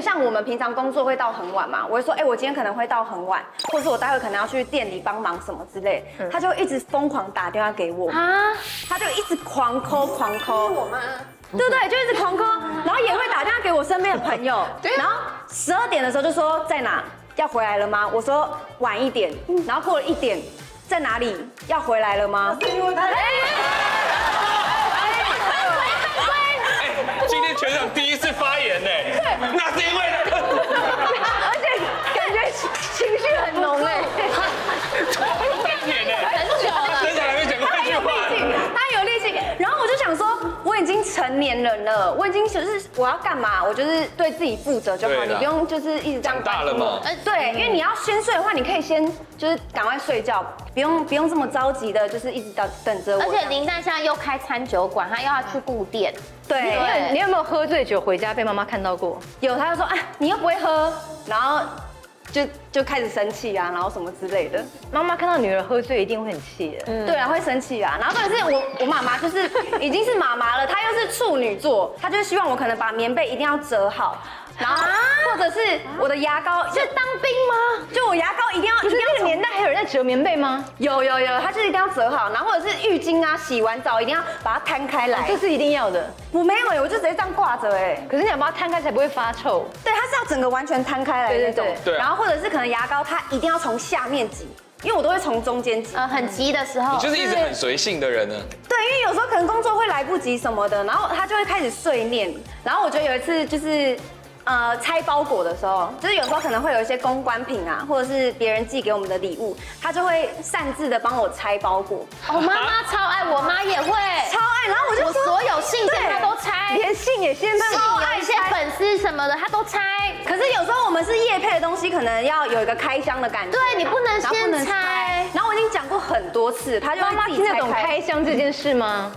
像我们平常工作会到很晚嘛，我会说，哎，我今天可能会到很晚，或是我待会可能要去店里帮忙什么之类，他就一直疯狂打电话给我啊，他就一直狂call狂call我吗？对不对？就一直狂call，然后也会打电话给我身边的朋友，然后12点的时候就说在哪，要回来了吗？我说晚一点，然后过了1点，在哪里？要回来了吗？ 今天全场第一次发言呢，那是因为，而且感觉情绪很浓哎，3年哎，很久了，真的还没讲过一句话，他有力气，然后我就想说，我已经成年人了，我已经就是我要干嘛，我就是对自己负责就好，你不用就是一直这样。长大了嘛，对，因为你要先睡的话，你可以先就是赶快睡觉，不用这么着急的，就是一直等着我。而且林丹现在又开餐酒馆，他又要去顾店。 对，你有没有喝醉酒回家被妈妈看到过？有，她就说啊，你又不会喝，然后就开始生气啊，然后什么之类的。妈妈看到女儿喝醉一定会很气的，对啊，会生气啊。然后重点是我妈妈就是已经是妈妈了，她又是处女座，她就希望我可能把棉被一定要折好。 然后，或者是我的牙膏，是当兵吗？就我牙膏一定要，不是那个年代还有人在折棉被吗？有，它就是一定要折好，然后或者是浴巾啊，洗完澡一定要把它摊开来，这是一定要的。我没有哎，我就直接这样挂着哎。可是你要把它摊开才不会发臭。对，它是要整个完全摊开来那种。对。然后或者是可能牙膏它一定要从下面挤，因为我都会从中间挤。很急的时候。你就是一直很随性的人呢。对，因为有时候可能工作会来不及什么的，然后他就会开始碎念。然后我觉得有一次就是。 拆包裹的时候，就是有时候可能会有一些公关品啊，或者是别人寄给我们的礼物，他就会擅自的帮我拆包裹。我妈妈超爱，我妈也会超爱，然后我就说所有信件她都拆，连信也先拆，超爱拆，粉丝什么的她都拆。可是有时候我们是业配的东西，可能要有一个开箱的感觉，对你不能先拆。然后我已经讲过很多次，她就会自己听得懂开箱这件事吗？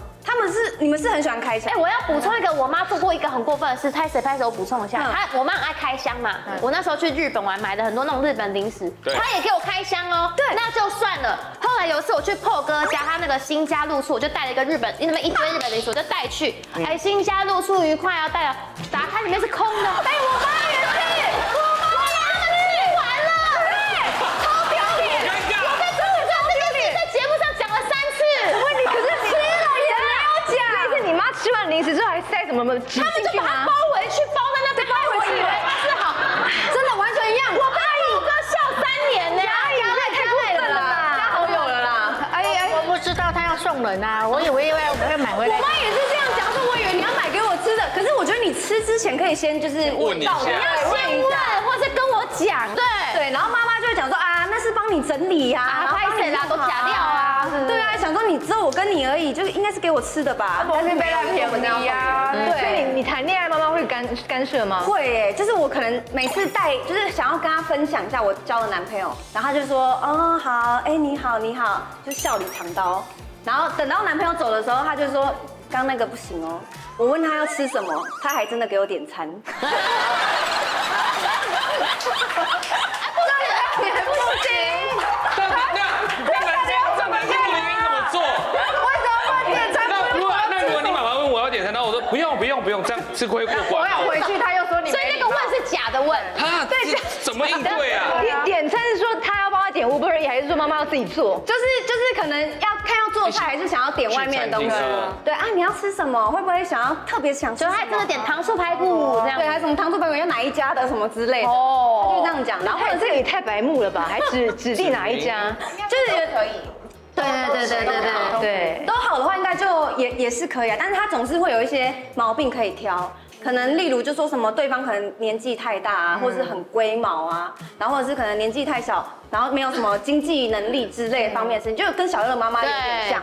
你们是很喜欢开箱。哎，我要补充一个，我妈做过一个很过分的事，拍谁我补充一下。我妈很爱开箱嘛，我那时候去日本玩，买的很多那种日本零食，她也给我开箱哦。对，那就算了。后来有一次我去破哥家，他那个新家露宿，我就带了一个日本，那么一堆日本零食，我就带去。哎，新家露宿愉快啊，带了，打开里面是空的。哎，我妈也是，我妈也是，完了，超丢脸！我跟周宇壮这件事在节目上讲了3次。问题可是。 你妈吃完零食之后还塞什么？他们就把它包围去，包在那边，包围起来，是好，真的完全一样。我被虎哥笑3年呢，太过分了啦，加好友了啦。哎，我不知道他要送人啊，我以为要买回来。我妈也是这样讲，说我以为你要买给我吃的，可是我觉得你吃之前可以先就是问到，你要先问，或者跟我讲。对，然后妈妈就会讲说啊，那是帮你整理呀，拍谁啦，都假料啊。 对啊，想说你只有我跟你而已，就应该是给我吃的吧？但是被他骗了呀。对，所以你谈恋爱，妈妈会干涉吗？会哎，就是我可能每次带，就是想要跟他分享一下我交的男朋友，然后他就说，哦好，哎你好，就笑里藏刀。然后等到男朋友走的时候，他就说，刚那个不行哦。我问他要吃什么，他还真的给我点餐。 不用这样吃亏过关。我要回去，他又说你。所以那个问是假的问。啊，对，怎么应对啊？点餐是说他要帮他点 Uber 而已，还是说妈妈要自己做？就是可能要看要做菜，还是想要点外面的东西。对啊，你要吃什么？会不会想要特别想吃？所以他真的点糖醋排骨这样。对，还什么糖醋排骨要哪一家的什么之类的。哦。他就这样讲，然后或者这个也太白目了吧？还指定哪一家？就是可以。 对，都好的话应该就也是可以啊，但是他总是会有一些毛病可以挑，可能例如就说什么对方可能年纪太大啊，或者是很龟毛啊，然后或者是可能年纪太小，然后没有什么经济能力之类的方面的事情，就跟小乐的妈妈有点像。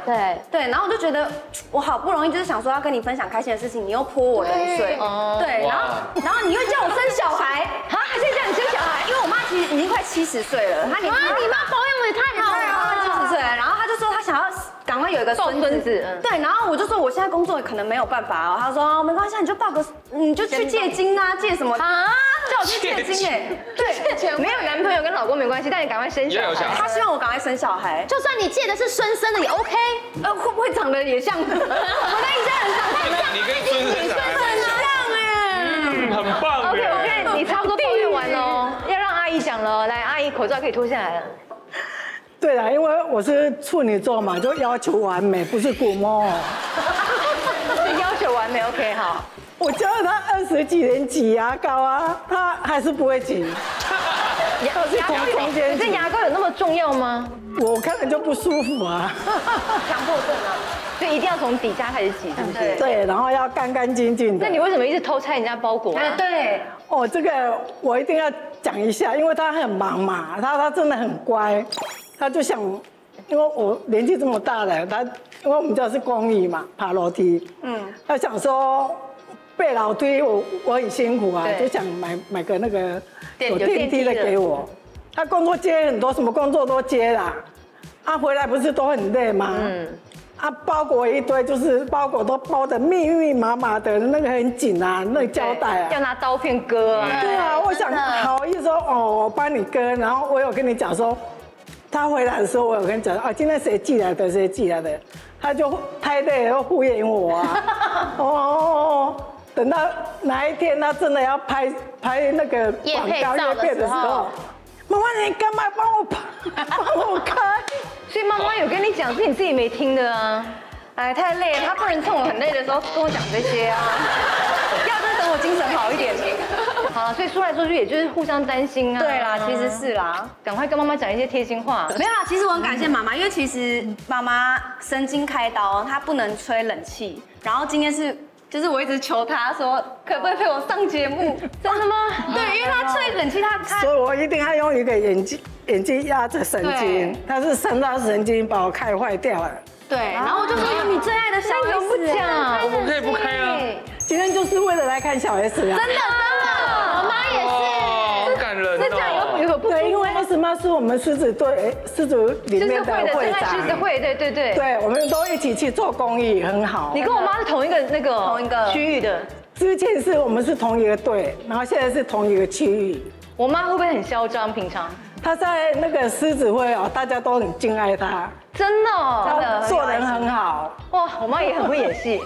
对，然后我就觉得我好不容易就是想说要跟你分享开心的事情，你又泼我冷水，对，然后你又叫我生小孩，啊，还在叫你生小孩，因为我妈其实已经快70岁了，她年纪你妈保养的太好了，70岁，然后。 想要赶快有一个孙子，对，然后我就说我现在工作可能没有办法哦，他说没关系，你就报个，你就去借精啊，借什么啊？叫我去借精哎，对，没有男朋友跟老公没关系，但你赶快生小孩。他希望我赶快生小孩，就算你借的是孙生的也 OK，会不会长得也像？我跟你家人长得像，你跟孙生长得像哎，很棒。OK， 我跟你。响了，来，阿姨口罩可以脱下来了。对啦，因为我是处女座嘛，就要求完美，不是古摸。就要求完美 ，OK 好。我教了他20几年挤牙膏啊，他还是不会挤。牙膏，这牙膏有那么重要吗？我看着就不舒服啊。强迫症啊，所以一定要从底下开始挤，是不是？对，然后要干干净净的。那你为什么一直偷拆人家包裹？哎，对。哦，这个我一定要讲一下，因为他很忙嘛，他真的很乖，他就想，因为我年纪这么大了，他因为我们家是公寓嘛，爬楼梯，他想说。 背老推我很辛苦啊，就想买个那个有电梯的给我。他工作接很多，什么工作都接啦。啊，回来不是都很累吗？啊，包裹一堆，就是包裹都包得密麻的，那个很紧啊，那个胶带啊，要拿刀片割啊。对啊，我想好意思说哦，我帮你割，然后我有跟你讲说，他回来的时候我有跟你讲啊，今天谁寄来的，谁寄来的，他就太累了，敷衍我啊。哦。 等到哪一天他真的要拍那个广告业配的时候，妈妈你干嘛帮我开？所以妈妈有跟你讲，是你自己没听的啊！哎，太累了，他不能趁我很累的时候跟我讲这些啊，要不等我精神好一点。好，所以说来说去也就是互相担心啊。对啦，其实是啦，赶快跟妈妈讲一些贴心话。没有啦，其实我很感谢妈妈，因为其实妈妈神经开刀，她不能吹冷气，然后今天是。 就是我一直求他说，可不可以陪我上节目？真的吗？对，因为他吹冷气，他所以我一定要用一个眼睛压着神经，他是三大神经把我开坏掉了。对，然后我就说你最爱的小 S， 不讲，我们可以不开啊。今天就是为了来看小 S 啊！真的，我妈也是，好感人。这样有不？对，因为 S 妈是我们狮子队狮子里面的会长，狮子会，对。对，我们都一起去做公益，很好。你跟我妈是同一个那个同一个区域的，之前是我们是同一个队，然后现在是同一个区域。我妈会不会很嚣张？平常她在那个狮子会哦，大家都很敬爱她，真的，真的做人很好。哇，我妈也很会演戏。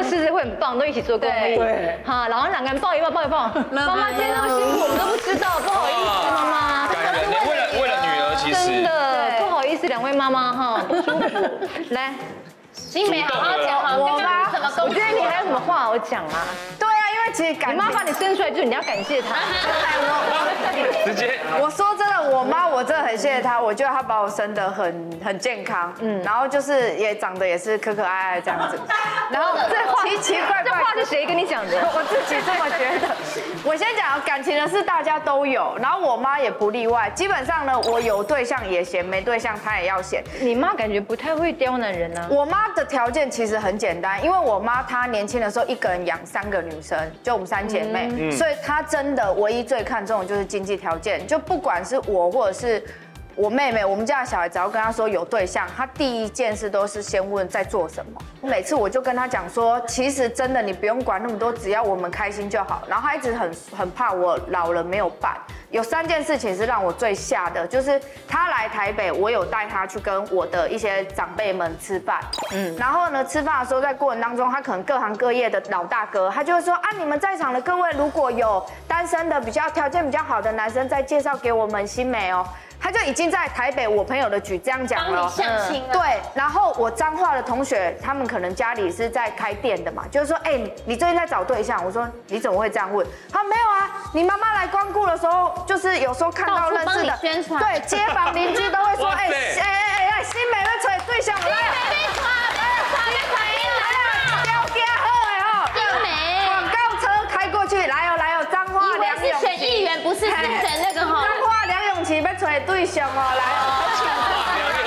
狮子会很棒，都一起做公益。对，好，老王两个人抱一抱，妈妈今天那么辛苦，我们都不知道，不好意思，妈妈。为了女儿，其实真的不好意思，两位妈妈哈，不舒服。来，新梅好好讲好，我吧。我觉得你还有什么话好讲啊？对啊，因为其实你妈把你生出来，就是你要感谢她。直接，我说真的，我妈我真的很谢谢她，我觉得她把我生得很健康，然后就是也长得也是可可爱爱这样子。 然后这话奇怪，这话是谁跟你讲的？我自己这么觉得。我先讲感情的事，大家都有，然后我妈也不例外。基本上呢，我有对象也嫌，没对象她也要嫌。你妈感觉不太会刁难人啊。我妈的条件其实很简单，因为我妈她年轻的时候一个人养3个女生，就我们3姐妹，所以她真的唯一最看重的就是经济条件，就不管是我或者是。 我妹妹，我们家的小孩，只要跟她说有对象，她第一件事都是先问在做什么。每次我就跟她讲说，其实真的你不用管那么多，只要我们开心就好。然后她一直很怕我老了没有伴。有3件事情是让我最吓的，就是她来台北，我有带她去跟我的一些长辈们吃饭，然后呢，吃饭的时候在过程当中，她可能各行各业的老大哥，他就会说啊，你们在场的各位如果有单身的比较条件比较好的男生，再介绍给我们新美哦。 他就已经在台北我朋友的局这样讲了，对，然后我彰化的同学，他们可能家里是在开店的嘛，就是说，哎，你最近在找对象？我说你怎么会这样问？他没有啊，你妈妈来光顾的时候，就是有时候看到认识的，对，街坊邻居都会说，哎，新美在找对象，新美在找，哎呀，丢家伙哦，新美，广告车开过去，来哦，彰化梁咏琪，以为是选议员，不是选那个哈。 要找对象哦，来，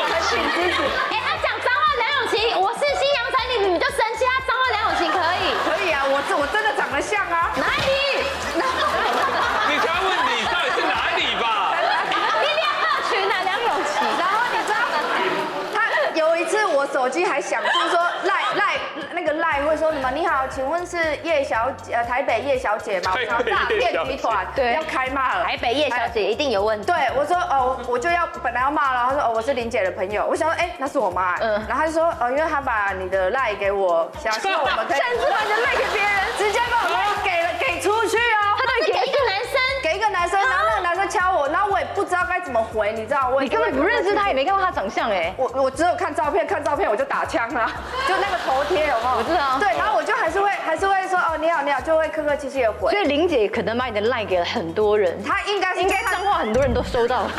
很挺自己。哎，他讲脏话梁咏琪，我是新娘才女，你们就生气。他脏话梁咏琪可以啊，我真的长得像啊。哪里？你才问你到底是哪里吧？你俩合群啊，梁咏琪。然后你知道，他有一次我手机还响，就是说赖那个赖会说什么？你好，请问是叶小姐，台北叶小姐吗？我诈骗集团对要开骂了。台北叶小姐一定有问题。对，我说哦，我就要本来要骂了，他说哦，我是林姐的朋友。我想说哎，那是我妈。然后他就说哦，因为他把你的赖给我，想说我们可以，甚至把你的赖给别人，直接把我赖给了怎么回，你知道我？你根本不认识他，也没看过他长相哎。我只有看照片，看照片我就打枪啦，就那个头贴有没有？我知道。对，然后我就还是会说哦你好你好，就会客客气气的回。所以林姐可能把你的 LINE 给了很多人，她应该脏话很多人都收到了。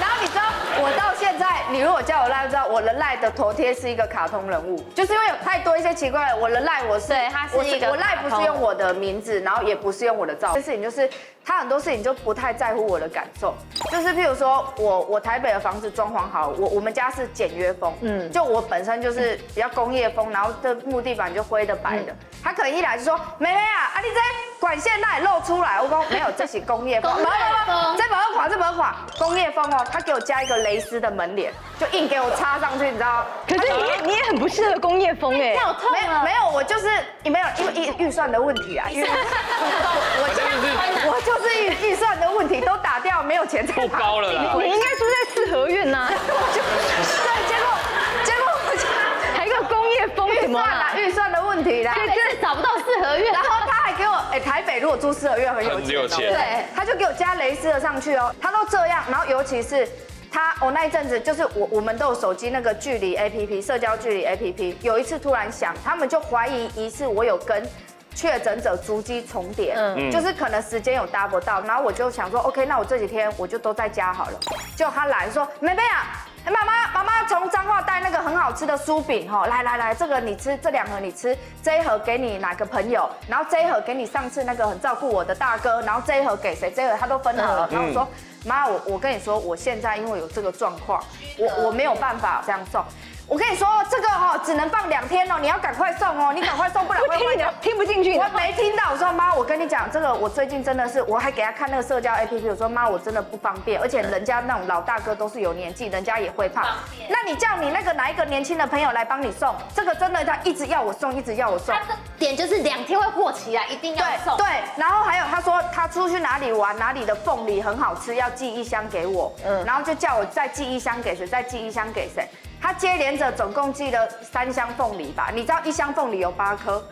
然后你知道我到现在，你如果叫我 LINE， 就知道我的 LINE 的头贴是一个卡通人物，就是因为有太多一些奇怪的，我的 LINE 我是它是一个我 LINE 不是用我的名字，然后也不是用我的照片，事情就是他很多事情就不太在乎我的感受，就是譬如说我台北的房子装潢好，我们家是简约风，嗯，就我本身就是比较工业风，然后这木地板就灰的白的，他可能一来就说妹妹啊，啊你这管线那里露出来，我说没有，这是工业风，这不要垮，工业风哦，他给我加一个蕾丝的门帘，就硬给我插上去，你知道？可是你也很不适合工业风哎，没有，我就是没有，因为预算的问题啊，我就是预算的问题，都打掉，没有钱再不高了。你应该住在四合院呐，对，结果还有一个工业风，预算的问题啦，所以真的找不到四合院。然后他还给我，哎，台北如果住四合院很有钱，对，他就给我加蕾丝的上去哦，他都这样，然后尤其是。我那一阵子就是我们都有手机那个距离 APP 社交距离 APP， 有一次突然响，他们就怀疑疑似我有跟确诊者足迹重叠，就是可能时间有搭不到，然后我就想说 OK， 那我这几天我就都在家好了。结果他来说妹妹啊，妈妈从彰化带那个很好吃的酥饼哈，来，这个你吃，这2盒你吃，这1盒给你哪个朋友，然后这1盒给你上次那个很照顾我的大哥，然后这1盒给谁，这1盒他都分好了，然后我说。妈，我跟你说，我现在因为有这个状况，我没有办法这样送。我跟你说，这个哈只能放2天哦，你要赶快送哦，你赶快送，不然会坏掉。听不进去，我没听到。我说妈，我跟你讲，这个我最近真的是，我还给他看那个社交 APP， 我说妈，我真的不方便，而且人家那种老大哥都是有年纪，人家也会怕。那你叫你那个哪一个年轻的朋友来帮你送，这个真的他一直要我送，一直要我送。他的点就是2天会过期啊，一定要送。对，然后还有他说他出去哪里玩，哪里的凤梨很好吃，要寄1箱给我，然后就叫我再寄1箱给谁，再寄1箱给谁。他接连着总共寄了3箱凤梨吧，你知道1箱凤梨有8颗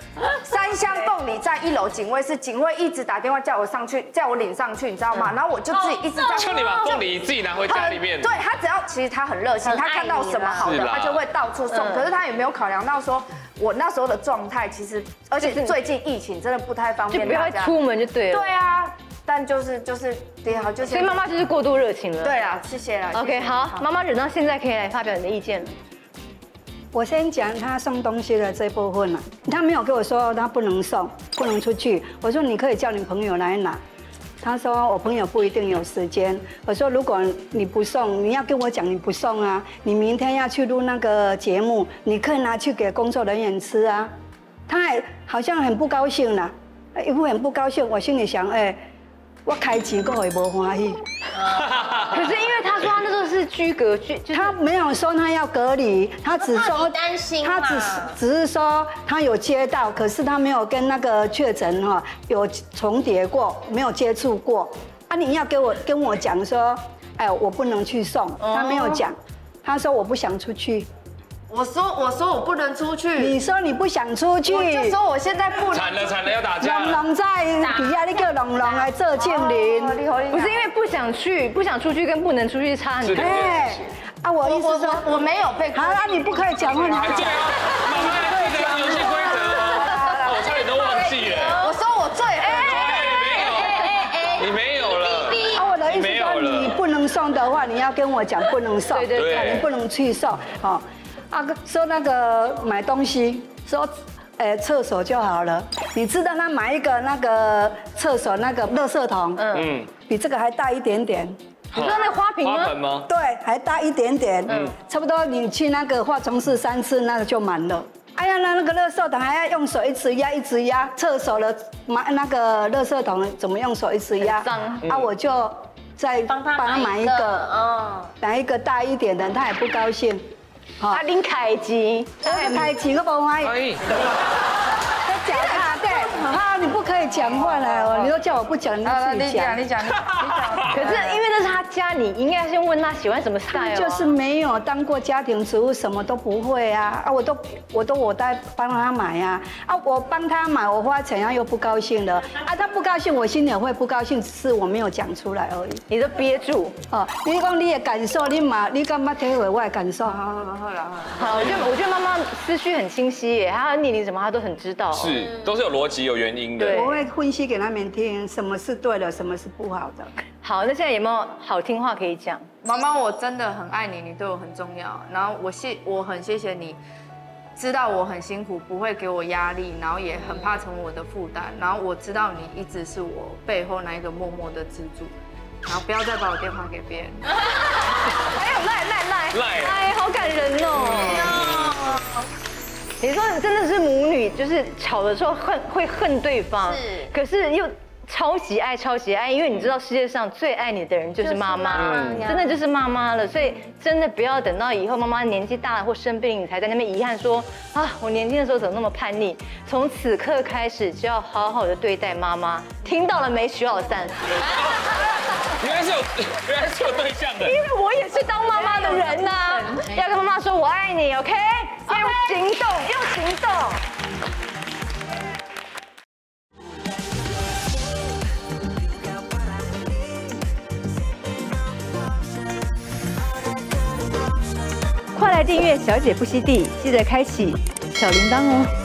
，3箱凤梨在1楼警卫室，警卫一直打电话叫我上去，叫我领上去，你知道吗？然后我就自己一直在，就你把凤梨自己拿回家里面。对他只要其实他很热心，他看到什么好的他就会到处送，可是他也没有考量到说我那时候的状态，其实而且最近疫情真的不太方便，就不要出门就对了。对啊。但就是对好就是，所以妈妈就是过度热情了。对啊，谢谢啦。OK， 好，妈妈忍到现在可以来发表你的意见了。我先讲他送东西的这部分了，他没有跟我说他不能送，不能出去。我说你可以叫你朋友来拿，他说我朋友不一定有时间。我说如果你不送，你要跟我讲你不送啊，你明天要去录那个节目，你可以拿去给工作人员吃啊。他还好像很不高兴了，一副很不高兴。我心里想，哎。我开钱够也无欢喜，可是因为他说他那时候是居隔居，他没有说他要隔离，他只说担心，他只是说他有接到，可是他没有跟那个确诊哈有重叠过，没有接触过。啊，你要跟我讲说，哎，我不能去送，他没有讲，他说我不想出去。我说我不能出去。你说你不想出去，我就说我现在不能。惨了，要打架。龙在底下那个龙来这庆林，不是因为不想去，不想出去跟不能出去差很多。哎，啊，我意思说我没有被。好了，你不可以讲话。你对啊，妈妈对这个游戏规则，我差点都忘记了。我说我最没有，你没有了。啊，我的意思说你不能送的话，你要跟我讲不能送，对，你不能去送，好。啊，说那个买东西，说，厕所就好了。你知道他买一个那个厕所那个垃圾桶，比这个还大一点点。你知道那花瓶吗？对，还大一点点，差不多你去那个化妆室3次，那个就满了。哎呀，那个垃圾桶还要用手一直压，厕所的买那个垃圾桶怎么用手一直压？啊，我就再帮他买一个，买一个大一点的，他也不高兴。啊，恁开钱，我开钱，我不欢喜。可以。在讲他，对，他你不可以讲话了哦，你都叫我不讲，你自己讲。你讲。可是因为那是他家，你应该先问他喜欢什么 style。就是没有当过家庭主妇，什么都不会啊我在帮他买呀我帮他买，我花钱他又不高兴了他不高兴，我心里也会不高兴，只是我没有讲出来而已。你都憋住哦，你讲你的感受，你干嘛体会我的感受？好，我觉得妈妈思绪很清晰耶，她年龄什么她都很知道，是都是有逻辑有原因的。我会分析给他们听，什么是对的，什么是不好的。好，那现在有没有好听话可以讲？妈妈，我真的很爱你，你对我很重要，然后我很谢谢你。 知道我很辛苦，不会给我压力，然后也很怕成为我的负担。然后我知道你一直是我背后那一个默默的支柱，然后不要再把我电话给别人。哎呦，赖，哎，好感人哦！你说你真的是母女，就是吵的时候会恨对方，是，可是又。 超级爱，因为你知道世界上最爱你的人就是妈妈，真的就是妈妈了。所以真的不要等到以后妈妈年纪大了或生病，你才在那边遗憾说啊，我年轻的时候怎么那么叛逆。从此刻开始就要好好的对待妈妈，听到了没？徐老三，原来是有对象的，因为我也是当妈妈的人呐，要跟妈妈说我爱你 ，OK？ 用行动，用行动。 快来订阅《小姐不熙娣》，记得开启小铃铛哦。